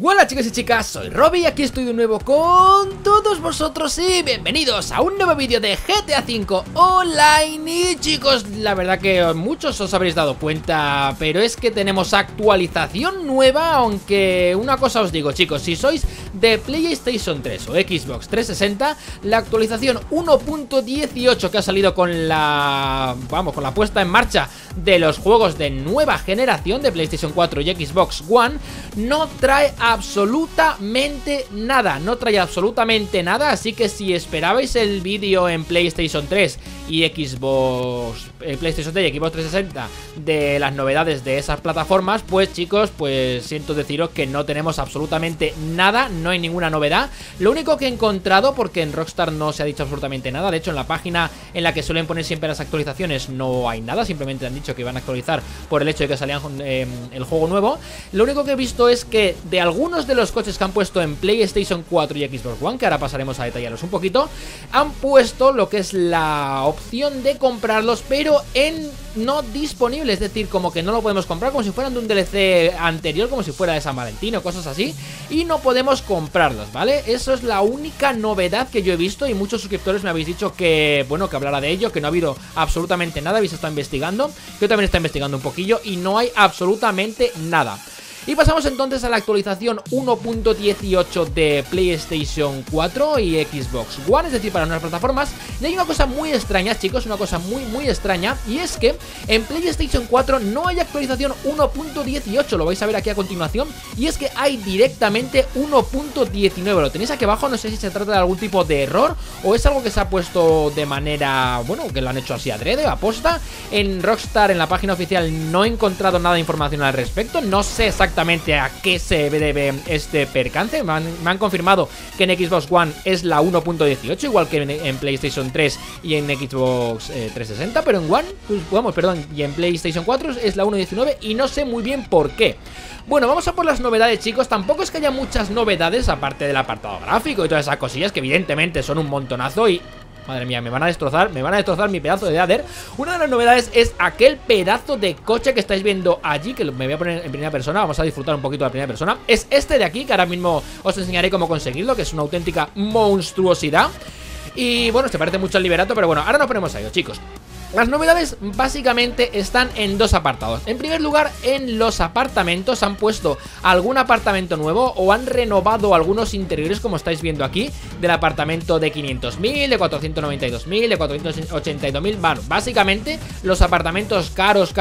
Hola chicos y chicas, soy Roby y aquí estoy de nuevo con todos vosotros y bienvenidos a un nuevo vídeo de GTA V Online. Y chicos, la verdad que muchos os habréis dado cuenta, pero es que tenemos actualización nueva. Aunque una cosa os digo chicos, si sois de PlayStation 3 o Xbox 360, la actualización 1.18 que ha salido con la... vamos, con la puesta en marcha de los juegos de nueva generación de PlayStation 4 y Xbox One, no trae absolutamente nada, así que si esperabais el vídeo en PlayStation 3 y Xbox, PlayStation 3 y Xbox 360 de las novedades de esas plataformas, pues chicos, pues siento deciros que no tenemos absolutamente nada, no hay ninguna novedad. Lo único que he encontrado, porque en Rockstar no se ha dicho absolutamente nada, de hecho en la página en la que suelen poner siempre las actualizaciones no hay nada, simplemente han dicho que van a actualizar por el hecho de que salían el juego nuevo. Lo único que he visto es que de algunos de los coches que han puesto en PlayStation 4 y Xbox One, que ahora pasaremos a detallarlos un poquito, han puesto lo que es la opción de comprarlos, pero en no disponible, es decir, como que no lo podemos comprar, como si fueran de un DLC anterior, como si fuera de San Valentín o cosas así, y no podemos comprarlos, ¿vale? Eso es la única novedad que yo he visto, y muchos suscriptores me habéis dicho que, bueno, que hablara de ello, que no ha habido absolutamente nada, habéis estado investigando, yo también estoy investigando un poquillo y no hay absolutamente nada. Y pasamos entonces a la actualización 1.18 de PlayStation 4 y Xbox One, es decir, para nuevas plataformas. Y hay una cosa muy extraña, chicos, una cosa muy extraña, y es que en PlayStation 4 no hay actualización 1.18, lo vais a ver aquí a continuación, y es que hay directamente 1.19, lo tenéis aquí abajo, no sé si se trata de algún tipo de error o es algo que se ha puesto de manera, bueno, que lo han hecho así adrede, aposta. En Rockstar, en la página oficial, no he encontrado nada de información al respecto, no sé exactamente a qué se debe este percance. Me han confirmado que en Xbox One es la 1.18, igual que en PlayStation 3 y en Xbox 360, pero en One, pues, vamos, perdón, y en PlayStation 4 es la 1.19 y no sé muy bien por qué. Bueno, vamos a por las novedades, chicos. Tampoco es que haya muchas novedades, aparte del apartado gráfico y todas esas cosillas que evidentemente son un montonazo y... madre mía, me van a destrozar mi pedazo de header. Una de las novedades es aquel pedazo de coche que estáis viendo allí, que me voy a poner en primera persona, vamos a disfrutar un poquito de la primera persona. Es este de aquí, que ahora mismo os enseñaré cómo conseguirlo, que es una auténtica monstruosidad. Y bueno, se parece mucho al Liberato, pero bueno, ahora nos ponemos a ello, chicos. Las novedades básicamente están en dos apartados. En primer lugar, en los apartamentos han puesto algún apartamento nuevo o han renovado algunos interiores, como estáis viendo aquí, del apartamento de 500.000, de 492.000, de 482.000, bueno, básicamente los apartamentos caros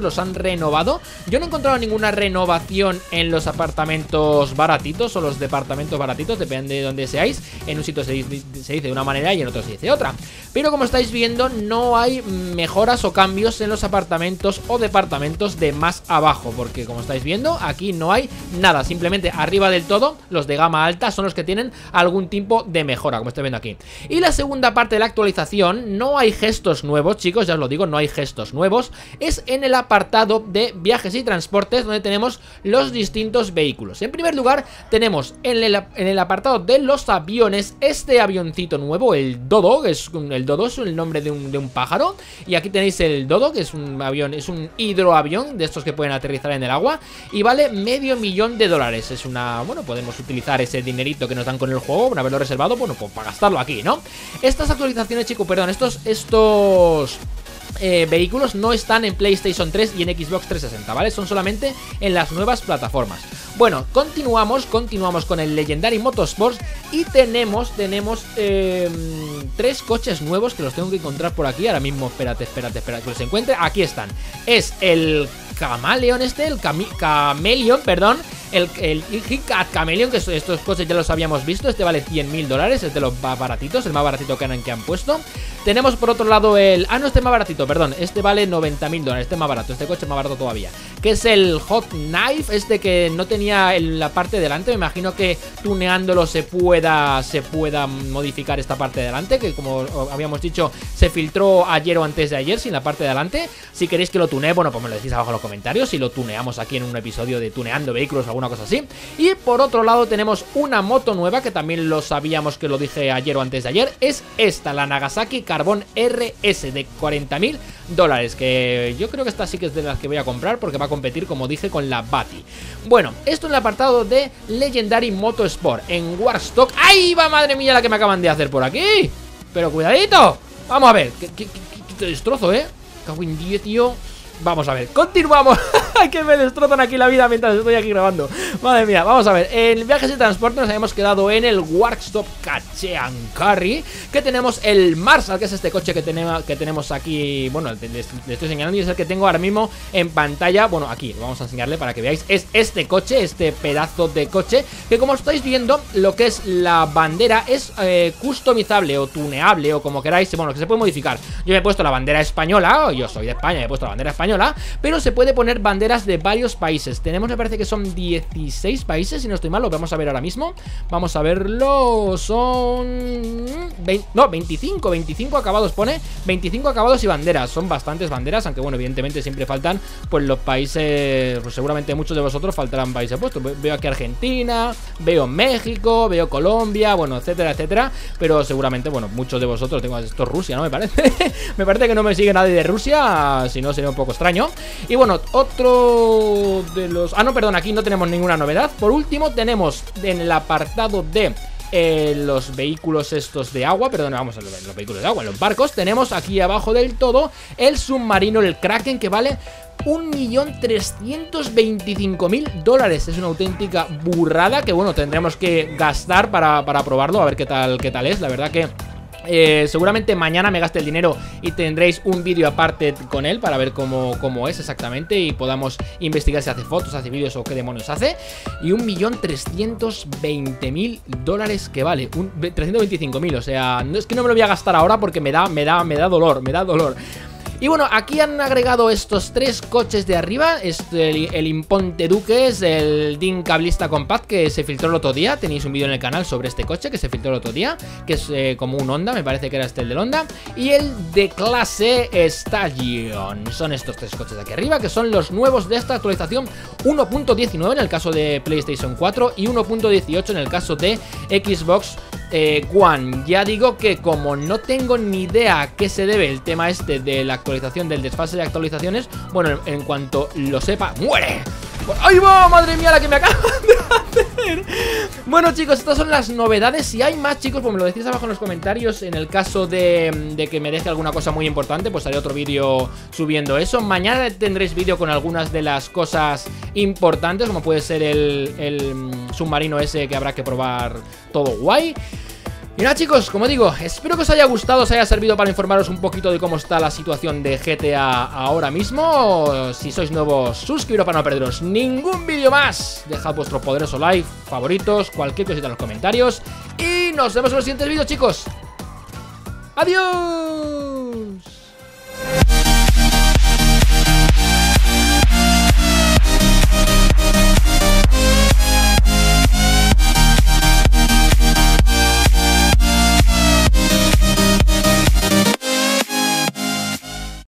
los han renovado. Yo no he encontrado ninguna renovación en los apartamentos baratitos o los departamentos baratitos, depende de donde seáis. En un sitio se dice de una manera y en otro se dice otra. Pero como estáis viendo, no hay mejoras o cambios en los apartamentos o departamentos de más abajo, porque como estáis viendo, aquí no hay nada, simplemente arriba del todo, los de gama alta son los que tienen algún tipo de mejora, como estáis viendo aquí. Y la segunda parte de la actualización, no hay gestos nuevos, chicos, ya os lo digo, no hay gestos nuevos, es en el apartado de viajes y transportes, donde tenemos los distintos vehículos. En primer lugar, tenemos en el apartado de los aviones, este avioncito nuevo, el Dodo, que es el nombre de un pájaro. Y aquí tenéis el Dodo, que es un avión, es un hidroavión de estos que pueden aterrizar en el agua, y vale $500,000. Es una... bueno, podemos utilizar ese dinerito que nos dan con el juego, por haberlo reservado, bueno, pues para gastarlo aquí, ¿no? Estas actualizaciones, chicos, perdón, estos vehículos no están en PlayStation 3 y en Xbox 360, ¿vale? Son solamente en las nuevas plataformas. Bueno, continuamos con el Legendary Motorsports y tenemos tres coches nuevos que los tengo que encontrar por aquí. Ahora mismo, espérate que los encuentre. Aquí están. Es el Cameleon el Hick at Cameleon, que estos coches ya los habíamos visto. Este vale $100,000, es de los más baratitos, el más baratito que han puesto. Tenemos por otro lado el... ah, no, este más baratito, perdón, este vale $90,000, este más barato, este coche es más barato todavía, que es el Hot Knife, este que no tenía la parte de delante. Me imagino que tuneándolo se pueda modificar esta parte de delante, que como habíamos dicho, se filtró ayer o antes de ayer sin la parte de delante. Si queréis que lo tunee, bueno, pues me lo decís abajo en los comentarios y lo tuneamos aquí en un episodio de tuneando vehículos o alguna cosa así. Y por otro lado tenemos una moto nueva, que también lo sabíamos, que lo dije ayer o antes de ayer, es esta, la Nagasaki Carbon RS de $40,000, que yo creo que esta sí que es de las que voy a comprar, porque va a competir, como dije, con la Bati. Bueno, Esto en el apartado de Legendary Motorsport, en Warstock. ¡Ahí va, madre mía, la que me acaban de hacer por aquí! Pero cuidadito. Vamos a ver, que te destrozo, cago en 10, tío. Vamos a ver, continuamos. Que me destrozan aquí la vida mientras estoy aquí grabando. Madre mía, vamos a ver. En viajes y transporte nos habíamos quedado en el Warstock Cache and Carry, que tenemos el Marshall, que es este coche que tenemos aquí. Bueno, le estoy enseñando y es el que tengo ahora mismo en pantalla. Bueno, aquí, vamos a enseñarle para que veáis. Es este coche, este pedazo de coche, que como estáis viendo, lo que es la bandera es customizable o tuneable o como queráis. Bueno, que se puede modificar. Yo me he puesto la bandera española, yo soy de España, me he puesto la bandera española, pero se puede poner bandera de varios países. Tenemos, me parece que son 16 países, si no estoy mal, lo vamos a ver ahora mismo. Vamos a verlo. Son 20, no, 25 acabados pone, 25 acabados y banderas. Son bastantes banderas, aunque bueno, evidentemente siempre faltan pues los países, pues, seguramente muchos de vosotros faltarán países puestos. Veo aquí Argentina, veo México, veo Colombia, bueno, etcétera, etcétera. Pero seguramente, bueno, muchos de vosotros tengo esto, Rusia, ¿no? Me parece me parece que no me sigue nadie de Rusia, si no sería un poco extraño. Y bueno, otro de los... Ah, no, perdón, aquí no tenemos ninguna novedad. Por último, tenemos en el apartado de los vehículos estos de agua, perdón, vamos a ver los vehículos de agua, los barcos, tenemos aquí abajo del todo el submarino, el Kraken, que vale $1.325.000. Es una auténtica burrada que, bueno, tendremos que gastar para probarlo, a ver qué tal es. La verdad que seguramente mañana me gaste el dinero y tendréis un vídeo aparte con él para ver cómo es exactamente y podamos investigar si hace fotos, hace vídeos o qué demonios hace. Y $1.320.000 que vale, 325.000, o sea, no, es que no me lo voy a gastar ahora porque me da dolor, Y bueno, aquí han agregado estos tres coches de arriba, el Imponte Duques, el Din Cablista Compact, que se filtró el otro día. Tenéis un vídeo en el canal sobre este coche que se filtró el otro día, que es como un Honda, me parece que era este el del Honda. Y el de clase Stadion. Son estos tres coches de aquí arriba, que son los nuevos de esta actualización 1.19 en el caso de PlayStation 4 y 1.18 en el caso de Xbox One. Ya digo que como no tengo ni idea a qué se debe el tema este de la actualización, del desfase de actualizaciones, bueno, en cuanto lo sepa, ¡muere! ¡Ay, va! ¡Madre mía, la que me acaban de hacer! Bueno, chicos, estas son las novedades. Si hay más, chicos, pues me lo decís abajo en los comentarios. En el caso de que me deje alguna cosa muy importante, pues haré otro vídeo subiendo eso. Mañana tendréis vídeo con algunas de las cosas importantes, como puede ser el submarino ese que habrá que probar, todo guay. Y nada, chicos, como digo, espero que os haya gustado, os haya servido para informaros un poquito de cómo está la situación de GTA ahora mismo. Si sois nuevos, suscribiros para no perderos ningún vídeo más. Dejad vuestro poderoso like, favoritos, cualquier cosita en los comentarios. Y nos vemos en los siguientes vídeos, chicos. ¡Adiós!